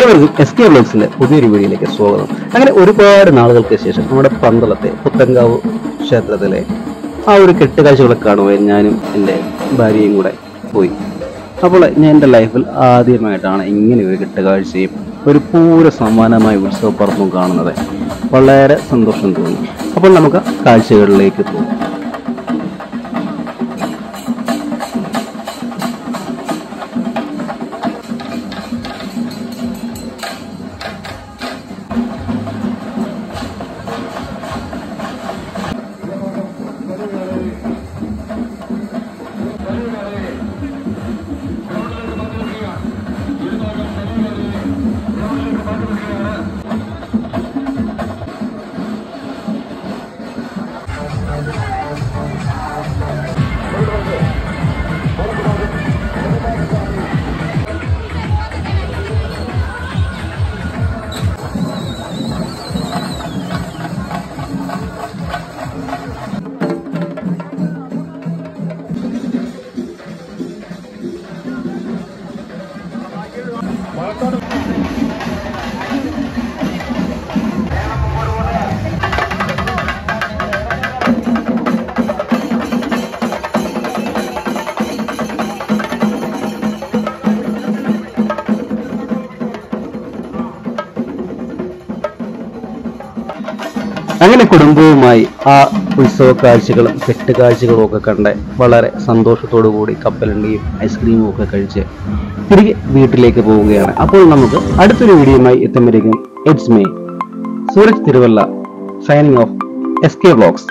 ഏവർക്കും S K വ്ലോഗ്സിന്റെ പുതിയൊരു വീഡിയോയിലേക്ക് സ്വാഗതം. അങ്ങനെ ഒരുപാട് നാളുകൾക്ക് ശേഷം നമ്മുടെ പന്തളത്തെ പുത്തൻകാവ് ക്ഷേത്രത്തിലെ ആ ഒരു കെട്ടുകാഴ്ചകളെ കാണുവാൻ ഞാനും എൻ്റെ ഭാര്യയും കൂടെ പോയി. അപ്പോൾ ഞാൻ എൻ്റെ ലൈഫിൽ ആദ്യമായിട്ടാണ് ഇങ്ങനെ ഒരു കെട്ടുകാഴ്ചയും ഒരു പൂര സമാനമായ ഉത്സവപ്പറമ്പും കാണുന്നത്. വളരെ സന്തോഷം തോന്നി. അപ്പോൾ നമുക്ക് കാഴ്ചകളിലേക്ക് പോകാം. അങ്ങനെ കുടുംബവുമായി ആ ഉത്സവ കാഴ്ചകളും കെട്ടുകാഴ്ചകളും ഒക്കെ കണ്ട് വളരെ സന്തോഷത്തോടു കൂടി കപ്പലണ്ടിയും ഐസ്ക്രീമും ഒക്കെ കഴിച്ച് തിരികെ വീട്ടിലേക്ക് പോവുകയാണ്. അപ്പോൾ നമുക്ക് അടുത്തൊരു വീഡിയോയുമായി എത്തുമ്പോഴേക്കും it's me Suraj Thiruvalla signing off S K vlogs.